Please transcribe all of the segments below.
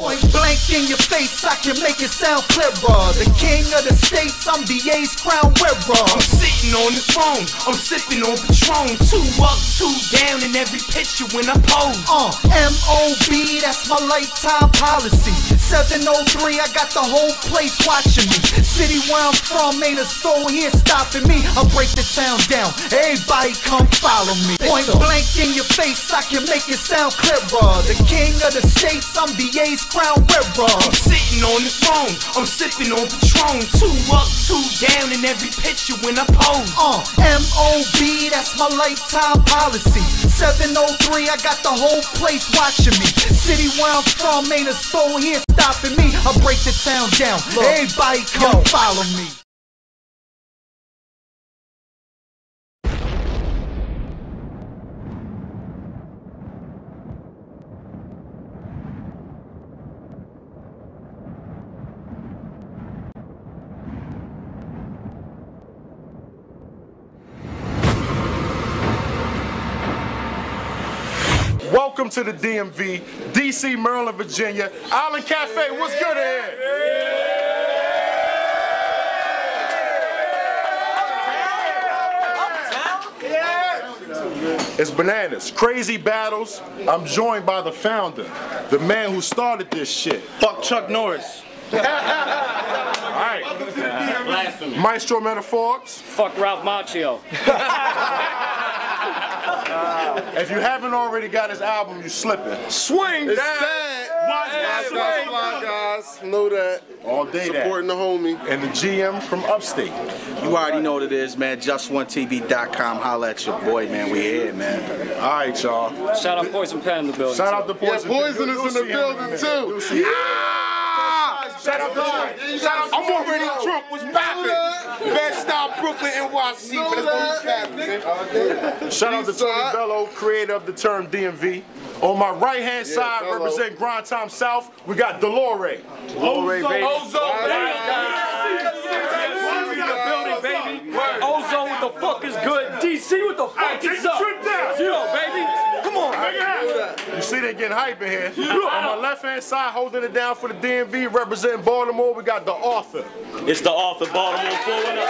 Point blank in your face, I can make it sound clearer. The king of the states, I'm DA's crown wearer. I'm sitting on the throne, I'm sipping on Patron. Two up, two down in every picture when I pose. M.O.B., that's my lifetime policy. 703, I got the whole place watching me. City where I'm from, ain't a soul here stopping me. I break the town down, everybody come follow me. Point blank in your face, I can make it sound clearer. The king of the states, I'm DA's crown wearer. I'm sitting on the throne, I'm sipping on Patron. Two up, two down in every picture when I pose. M.O.B., that's my lifetime policy. 703, I got the whole place watching me. City where I'm from, ain't a soul here stopping me. I break the town down, everybody come follow me. Welcome to the DMV, DC, Maryland, Virginia, Island Cafe. What's good in here? It's bananas, crazy battles. I'm joined by the founder, the man who started this shit. Fuck Chuck Norris. Alright. Maestro Metaphorics. Fuck Ralph Macchio. If you haven't already got his album, you slipping. Swing down. Watch that fly, guys. Know that. All day supporting the homie. And the GM from upstate. You already know what it is, man. Just1TV.com. Holla at your boy, man. We here, man. All right, y'all. Shout out Poison Pen in the building. Shout out to Poison. Yeah, Poison is in the building, too. Yeah! Shout out to Shout out. I'm already drunk. What's poppin'? Best style Brooklyn, NYC. Shout out to Tony Bello, creator of the term DMV. On my right-hand side, representing Grind Time South, we got Delore. Delore, baby. Ozone, baby. Ozone, what the fuck is good? DC, what the fuck is up? Yo, baby. Come on. You see they getting hype in here. On my left-hand side, holding it down for the DMV, representing Baltimore, we got The Author. It's The Author, Baltimore, pulling up.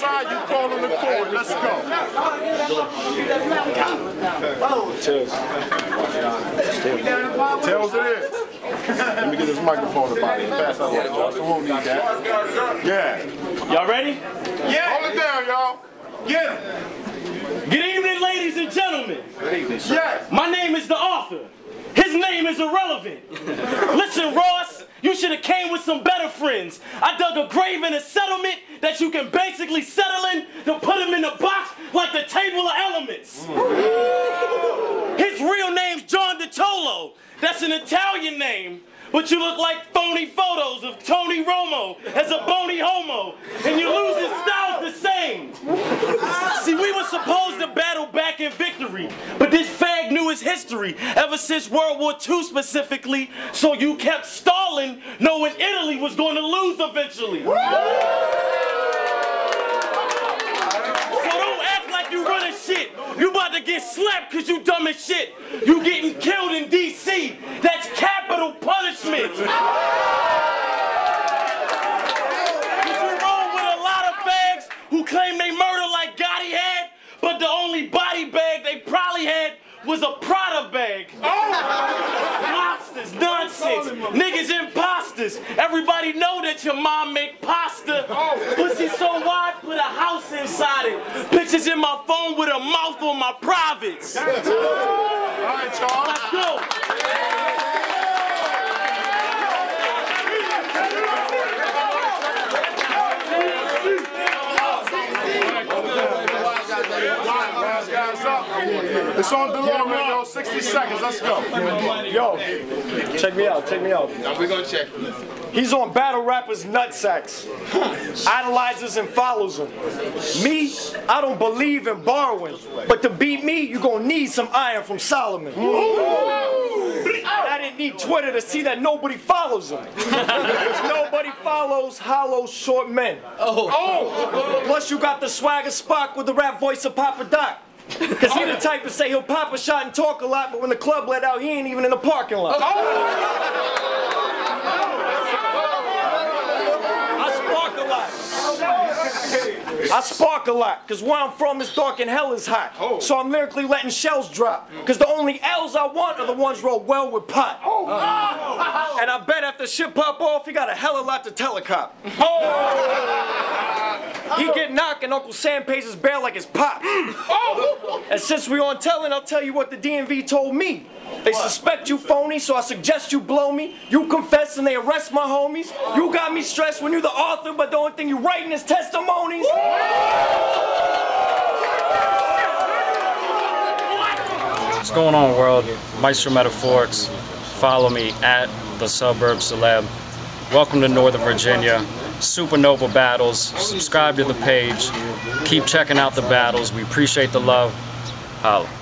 You call them the court. Let's go. Cheers. Tails it is. Let me get this microphone about it. Pass out like that. We won't need that. Yeah. Y'all ready? Yeah. Hold it down, y'all. Yeah. Good evening, ladies and gentlemen. Good evening, sir. Yes. My name is The Author. His name is irrelevant. Listen, Ross, you should have came with some better friends. I dug a grave in a settlement that you can basically settle in to put him in a box like the table of elements. His real name's John DiTolo. That's an Italian name. But you look like phony photos of Tony Romo as a bony homo, and you lose his styles the same. See, we were supposed to battle back in victory, but this fag knew his history ever since World War II specifically, so you kept stalling knowing Italy was going to lose eventually. You running shit. You about to get slapped because you dumb as shit. You getting killed in D.C. That's capital punishment. Because you roll with a lot of fags who claim they murder like Gotti had, but the only body bag they probably had was a Prada bag. Monsters, nonsense, niggas imposters. Everybody know that your mom make pasta. Pussy so wide, put a house inside it. Pictures in my phone with a mouth on my privates. All right, y'all. Let's go. It's on DeLore, man, yo, 60 seconds, let's go. Yo, check me out, check me out. We're gonna check. He's on battle rappers' nutsacks, idolizes and follows them. Me, I don't believe in borrowing, but to beat me, you're gonna need some iron from Solomon. And I didn't need Twitter to see that nobody follows him. Nobody follows hollow short men. Oh. Oh! Plus you got the swagger Spock with the rap voice of Papa Doc. Cause he the type to say he'll pop a shot and talk a lot, but when the club let out, he ain't even in the parking lot. Oh. I spark a lot, cause where I'm from is dark and hell is hot. Oh. So I'm lyrically letting shells drop, cause the only L's I want are the ones rolled well with pot. Oh. Oh. And I bet after shit pop off, he got a hell of a lot to telecop. Oh. He get knocked and Uncle Sam pays his bail like his pop. Oh. And since we on telling, I'll tell you what the DMV told me. They suspect you phony, so I suggest you blow me. You confess and they arrest my homies. You got me stressed when you the author, but the only thing you writing is testimonies. What's going on, world? Maestro Metaphorics. Follow me at the Suburb Celeb. Welcome to Northern Virginia. SupaNova Battles. Subscribe to the page. Keep checking out the battles. We appreciate the love. Holla.